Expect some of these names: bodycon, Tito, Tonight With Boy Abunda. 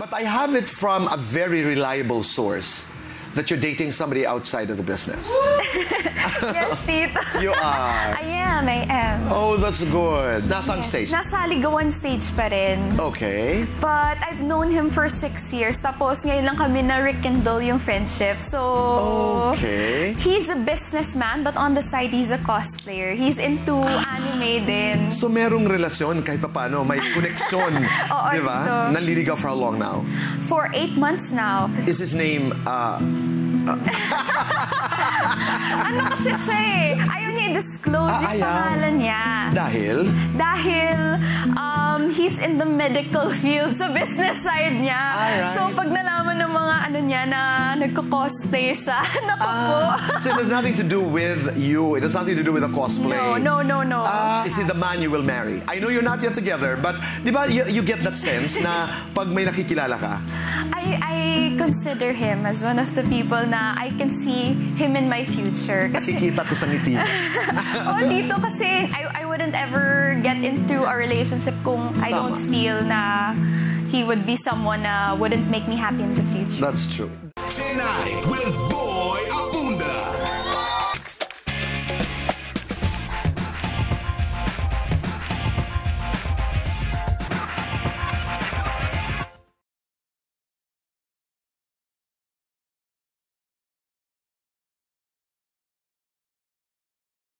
But I have it from a very reliable source that you're dating somebody outside of the business. Yes, Tito. You are. I am. Oh, that's good. Nasang stage? Nasa ligawan stage pa rin. Okay. But I've known him for 6 years. Tapos ngayon lang kami na rekindle yung friendship. So, okay. He's a businessman, but on the side, he's a cosplayer. He's into anime din. So, merong relasyon kahit pa paano. May koneksyon. Oo, diba? Tito. Naliligaw for how long now? For 8 months now. Is his name, ano kasi siya eh. Ayaw niya i-disclose yung pangalan niya. Dahil? Dahil he's in the medical field, sa business side niya. Right. So pag nalaman ng mga ano niya na nagko-cosplay siya, naku po. So it has nothing to do with you. It has nothing to do with the cosplay. No. Is he the man you will marry? I know you're not yet together, but di ba you get that sense na pag may nakikilala ka? I consider him as one of the people na I can see him in my future. Kasi kita ko sa ngiti. Oh, dito kasi I wouldn't ever get into a relationship kung I don't feel na he would be someone na wouldn't make me happy in the future. That's true. Tonight,